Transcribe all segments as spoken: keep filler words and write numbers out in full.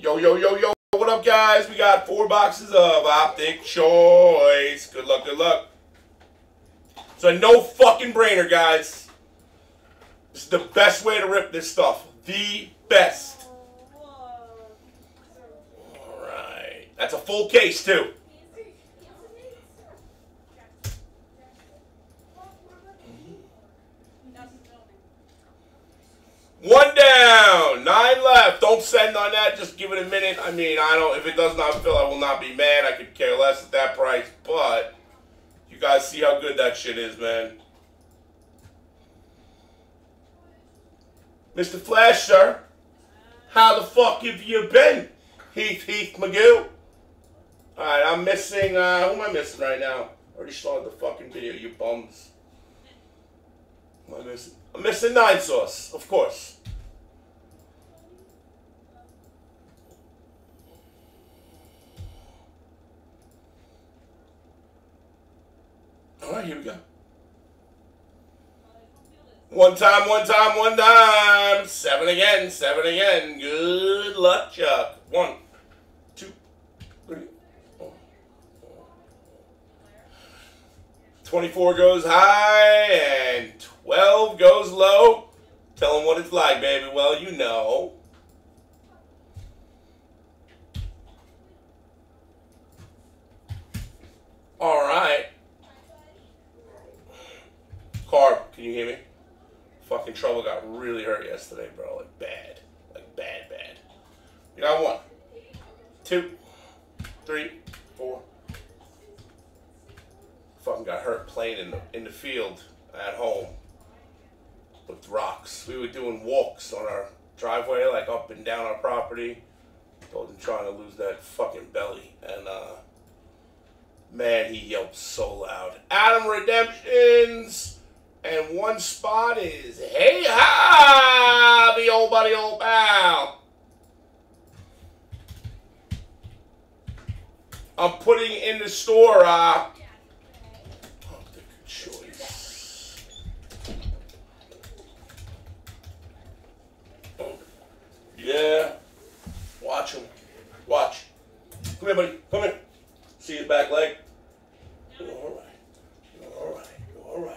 Yo, yo, yo, yo. What up, guys? We got four boxes of Optic Choice. Good luck, good luck. It's a no fucking brainer, guys. This is the best way to rip this stuff. The best. All right. That's a full case, too. One down, nine left. Don't send on that. Just give it a minute. I mean, I don't. If it does not fill, I will not be mad. I could care less at that price. But you guys see how good that shit is, man. Mister Flash, sir. How the fuck have you been? Heath, Heath, Magoo. All right, I'm missing. Uh, who am I missing right now? I already started the fucking video. You bums. Who am I missing? I'm missing Nine Sauce, of course. All right, here we go. One time, one time, one time. Seven again, seven again. Good luck, Chuck. One, two, three, four. twenty-four goes high and twelve goes low. Tell them what it's like, baby. Well, you know. All right. Carb, can you hear me? Fucking trouble got really hurt yesterday, bro. Like bad. Like bad, bad. You got one, two, three, four. Fucking got hurt playing in the, in the field at home. With rocks. We were doing walks on our driveway, like up and down our property. Told him trying to lose that fucking belly. And, uh, man, he yelped so loud. Adam Redemptions! And one spot is, hey, ha! The old buddy, old pal! I'm putting in the store, uh, Optic Choice. Yeah. Watch him. Watch. Come here, buddy. Come here. See his back leg? You're all right. You're all right. You're all right.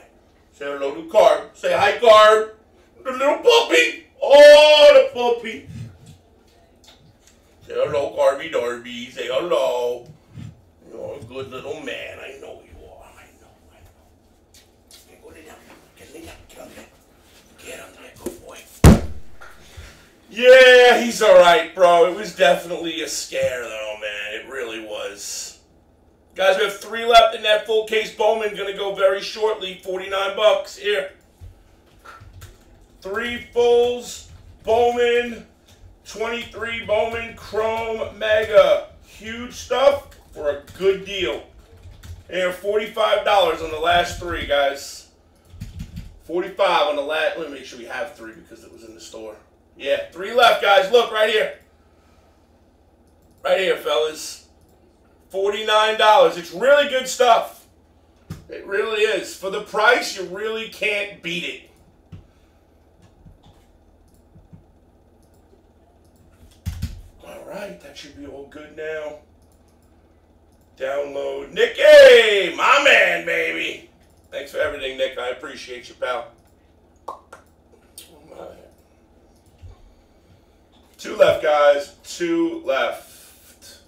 Say hello to Carb. Say hi, Carb. The little puppy. Oh, the puppy. Say hello, Carby Darby. Say hello. You're a good little man. I know you are. I know. I know. Okay, go lay down. Get lay down. Get on there. Get on there. Good boy. Yeah, he's alright, bro. It was definitely a scare, though, man. It really was. Guys, we have three left in that full case. Bowman going to go very shortly. forty-nine bucks. Here. Three fulls. Bowman. twenty-three Bowman Chrome Mega. Huge stuff for a good deal. Here, forty-five dollars on the last three, guys. forty-five dollars on the last. Let me make sure we have three because it was in the store. Yeah, three left, guys. Look, right here. Right here, fellas. forty-nine dollars. It's really good stuff. It really is. For the price, you really can't beat it. All right, that should be all good now. Download. Nicky, my man, baby. Thanks for everything, Nick. I appreciate you, pal. Two left, guys. Two left.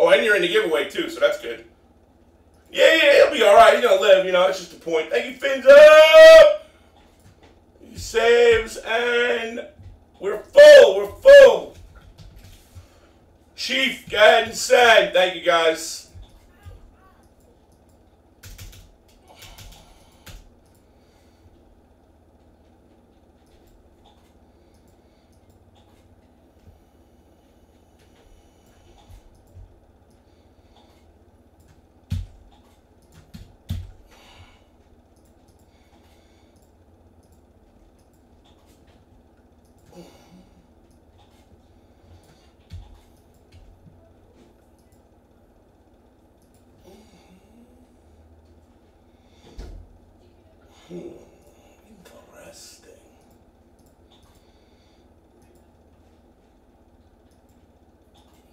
Oh, and you're in the giveaway, too, so that's good. Yeah, yeah, he'll be all right. He's going to live, you know. It's just a point. Thank you, Fins Up! He saves, and we're full. We're full. Chief, go ahead and send. Thank you, guys. Hmm. Interesting.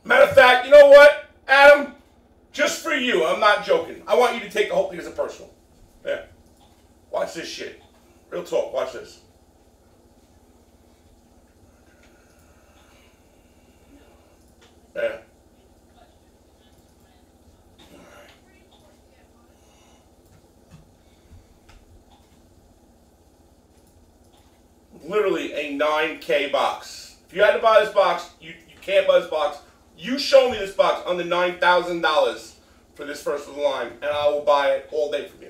Matter of fact, you know what, Adam? Just for you, I'm not joking. I want you to take the whole thing as a personal. There. Watch this shit. Real talk, watch this. There. Literally a nine K box. If you had to buy this box, you, you can't buy this box. You show me this box under nine thousand dollars for this first of the line, and I will buy it all day from you.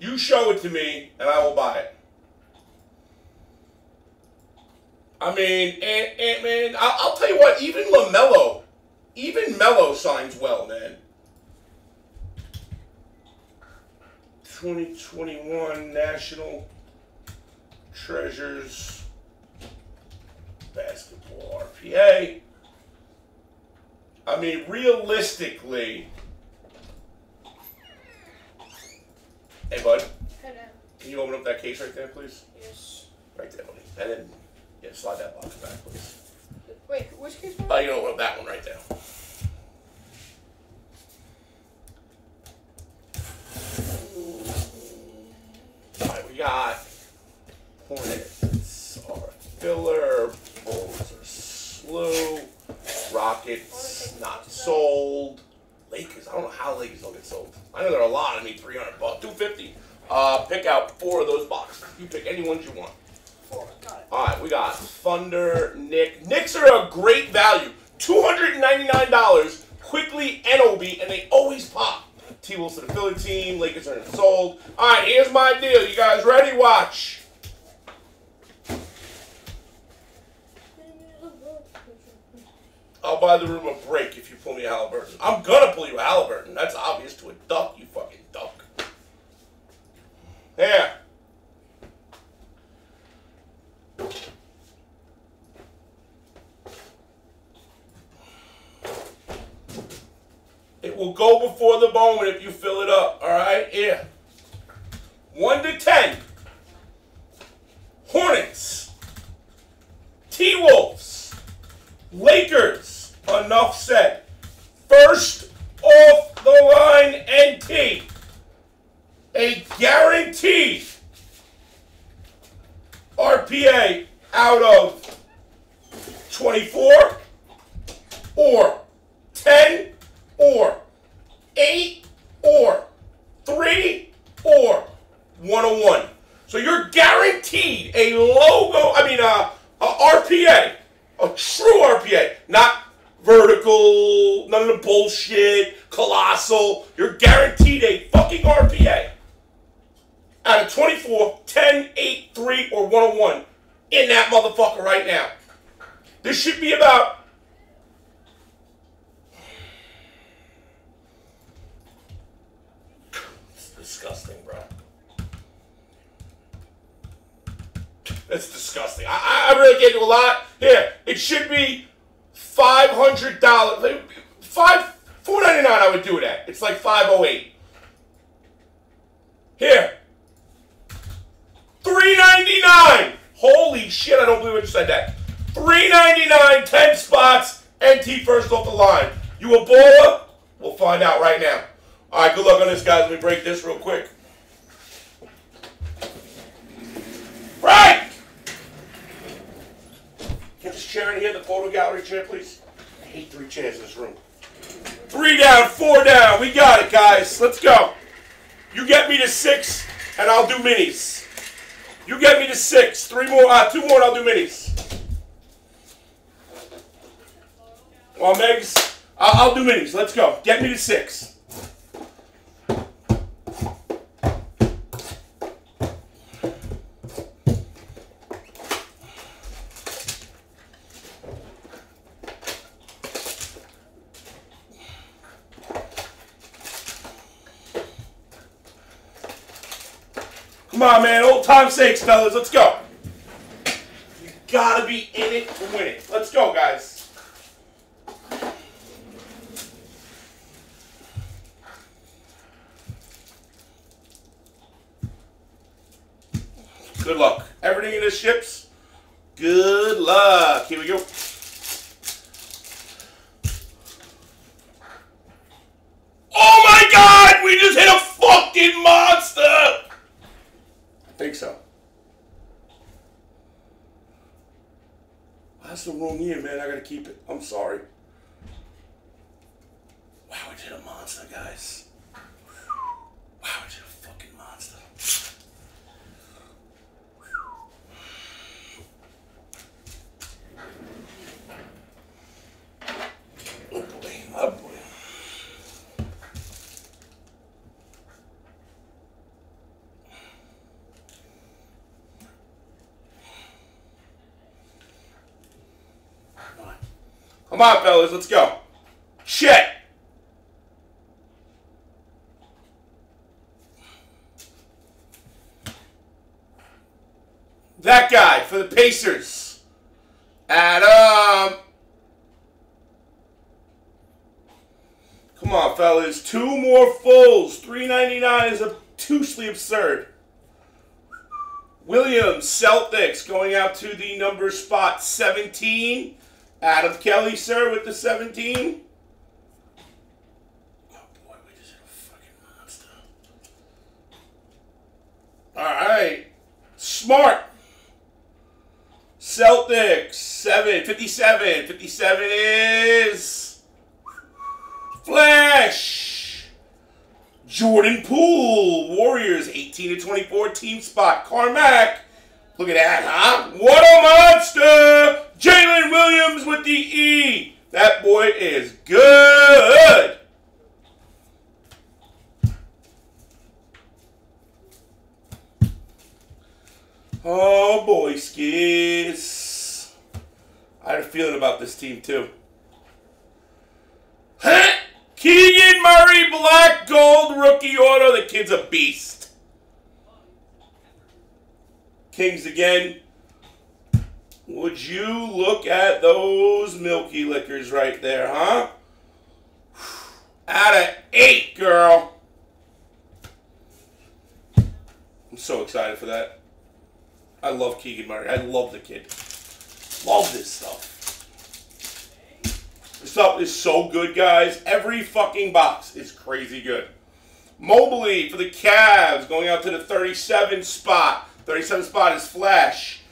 You show it to me, and I will buy it. I mean, Ant, Ant Man. I'll, I'll tell you what. Even LaMelo, even Melo signs well, man. twenty twenty-one National Treasures Basketball R P A. I mean, realistically. Hey, bud. Hello. Can you open up that case right there, please? Yes. Right there, buddy. And then. Yeah, slide that box back, please. Wait, which case? Oh, uh, you don't want that one right there. All right, we got Hornets are filler, Bulls are slow, Rockets not sold, Lakers. I don't know how Lakers don't get sold. I know there are a lot. I mean, three hundred bucks, two fifty. Uh, pick out four of those boxes. You pick any ones you want. All right, we got Thunder, Knick. Knicks are a great value. two hundred ninety-nine dollars, quickly N O B, and they always pop. T-Wolves to the Philly team. Lakers are sold. All right, here's my deal. You guys ready? Watch. I'll buy the room a break if you pull me a Halliburton. I'm going to pull you a Halliburton. That's obvious to a duck, you fucking duck. There. It will go before the Bowman if you fill it up, all right? Yeah. One to ten. Hornets. T-Wolves. Lakers. Enough said. First off the line, N T. A guaranteed R P A out of twenty-four or ten or eight or three or one oh one. So you're guaranteed a logo, I mean a, a R P A, a true R P A, not vertical, none of the bullshit, colossal. You're guaranteed a fucking R P A. Out of twenty-four, ten, eight, three, or one oh one in that motherfucker right now. This should be about it's disgusting, bro. That's disgusting. I, I really can't do a lot. Here, it should be five hundred dollars. Five four ninety nine I would do that. It's like five oh eight. Here. three ninety-nine. Holy shit, I don't believe I just said that. three ninety-nine, ten spots, N T first off the line. You a baller? We'll find out right now. All right, good luck on this, guys. Let me break this real quick. Break! Get this chair in here, the photo gallery chair, please. I hate three chairs in this room. Three down, four down. We got it, guys. Let's go. You get me to six, and I'll do minis. You get me to six. Three more, uh, two more, and I'll do minis. Well, Megs, I'll, I'll do minis. Let's go. Get me to six. Come on, man. Old time's sakes, fellas. Let's go. You gotta be in it to win it. Let's go, guys. Good luck. Everything in this ships. Good luck. Here we go. Oh my God! We just hit a fucking monster! I think so. That's the wrong year, man. I gotta keep it. I'm sorry. Wow, we did a monster, guys. Wow, we did a fucking monster. Oh boy, oh boy. Come on. Come on, fellas, let's go. Shit! That guy for the Pacers, Adam. Come on, fellas. Two more fulls. three ninety-nine is obtusely absurd. Williams, Celtics, going out to the number spot seventeen. Adam Kelly, sir, with the seventeen. Oh, boy, we just hit a fucking monster. All right. Smart. Celtics, seven fifty-seven. fifty-seven is Flash. Jordan Poole, Warriors, eighteen to twenty-four team spot. Carmack, look at that, huh? What a monster! Jalen Williams with the E. That boy is good. Oh, boy, skis. I had a feeling about this team, too. Huh? Keegan Murray, black gold, rookie auto. The kid's a beast. Kings again. Would you look at those Milky Lickers right there, huh? Out of eight, girl. I'm so excited for that. I love Keegan Murray. I love the kid. Love this stuff. This stuff is so good, guys. Every fucking box is crazy good. Mobley for the Cavs going out to the thirty-seven spot. thirty-seven spot is Flash.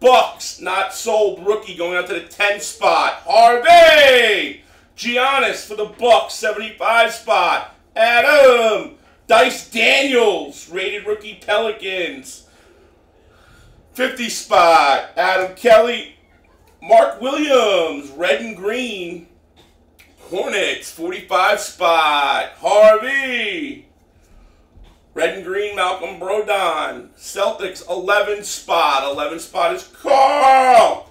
Bucks, not sold rookie, going out to the ten spot. Harvey! Giannis for the Bucks, seventy-five spot. Adam! Dice Daniels, rated rookie Pelicans. fifty spot, Adam Kelly. Mark Williams, red and green. Hornets, forty-five spot. Harvey. Red and green, Malcolm Brodin. Celtics, eleven spot. eleven spot is Carl.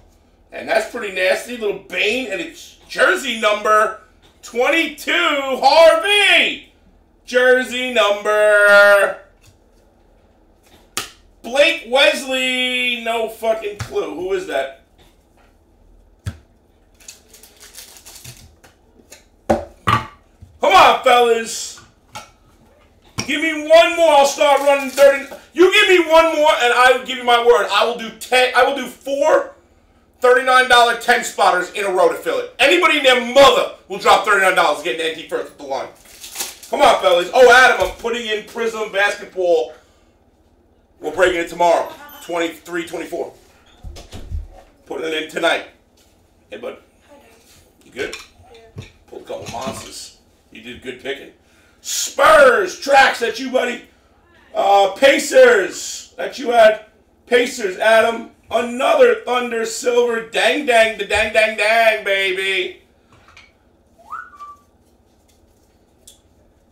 And that's pretty nasty. Little Bane, and it's jersey number twenty-two. Harvey. Jersey number... Blake Wesley, no fucking clue. Who is that? Come on, fellas. Give me one more. I'll start running thirty. You give me one more, and I will give you my word. I will do ten. I will do four thirty-nine dollar ten spotters in a row to fill it. Anybody in their mother will drop thirty-nine dollars to get an N T first at the line. Come on, fellas. Oh, Adam, I'm putting in Prism Basketball. We're breaking it tomorrow, twenty-three twenty-four. Put it in tonight. Hey, bud. You good? Yeah. Pulled a couple monsters. You did good picking. Spurs, tracks, that you, buddy. Uh, Pacers, that you had. Pacers, Adam. Another Thunder Silver. Dang, dang, the dang, dang, dang, baby.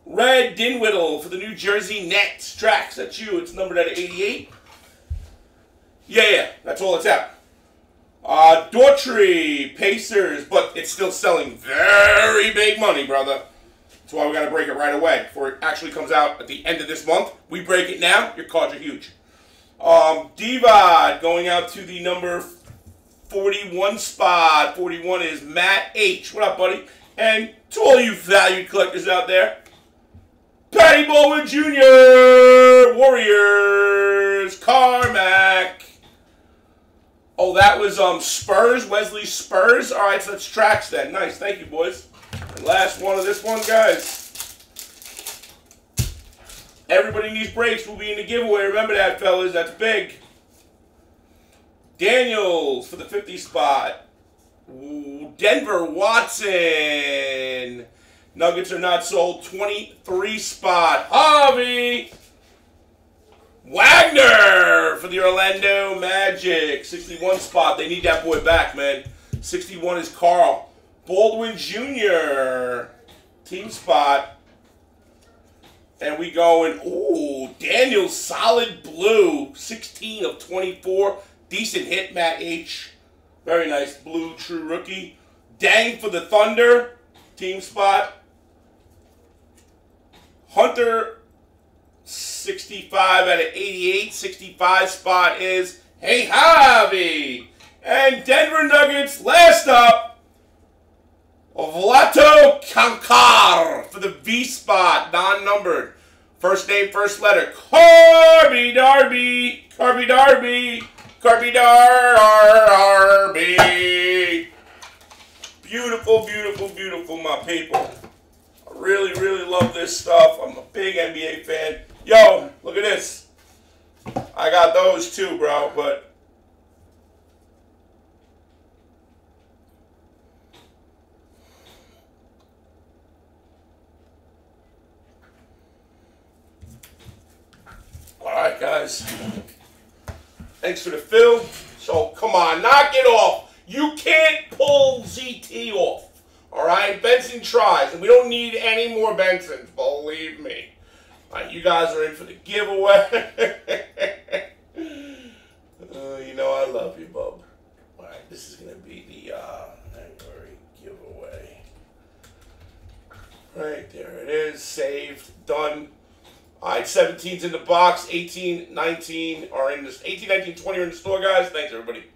Red Dinwiddle for the New Jersey Nets. Tracks, that's you. It's numbered at eighty-eight. Yeah, yeah, that's all it's at. Uh, Daughtry, Pacers, but it's still selling very big money, brother. That's why we got to break it right away before it actually comes out at the end of this month. We break it now, your cards are huge. Um, Divod going out to the number forty-one spot. forty-one is Matt H. What up, buddy? And to all you valued collectors out there, Patty Bowen Junior Warriors. Warriors, Carmack. Oh, that was um Spurs, Wesley Spurs. All right, so that's tracks then. Nice, thank you, boys. And last one of this one, guys. Everybody needs breaks. We'll be in the giveaway. Remember that, fellas. That's big. Daniels for the fifty spot. Ooh, Denver Watson. Nuggets are not sold. twenty-three spot. Javi Wagner for the Orlando Magic. sixty-one spot. They need that boy back, man. sixty-one is Carl. Baldwin Junior Team spot. And we going, ooh, Daniel Solid Blue. sixteen of twenty-four. Decent hit, Matt H. Very nice. Blue, true rookie. Dang for the Thunder. Team spot. Hunter, sixty-five out of eighty-eight. sixty-five spot is Hey Javi. And Denver Nuggets, last up, Vlato Cancar for the V spot, non-numbered. First name, first letter. Carby Darby. Carby Darby. Carby Darby. Beautiful, beautiful, beautiful, my people. I really, really love this stuff. I'm a big N B A fan. Yo, look at this. I got those too, bro, but... Alright, guys. Thanks for the fill. So, come on, knock it off. You can't pull Z T off. Alright? Benson tries, and we don't need any more Bensons, believe me. Alright, you guys are in for the giveaway. uh, you know I love you, bub. Alright, this is going to be the uh, January giveaway. Right, there it is. Saved. Done. Alright, seventeen's in the box. eighteen, nineteen are in this. eighteen, nineteen, twenty are in the store, guys. Thanks, everybody.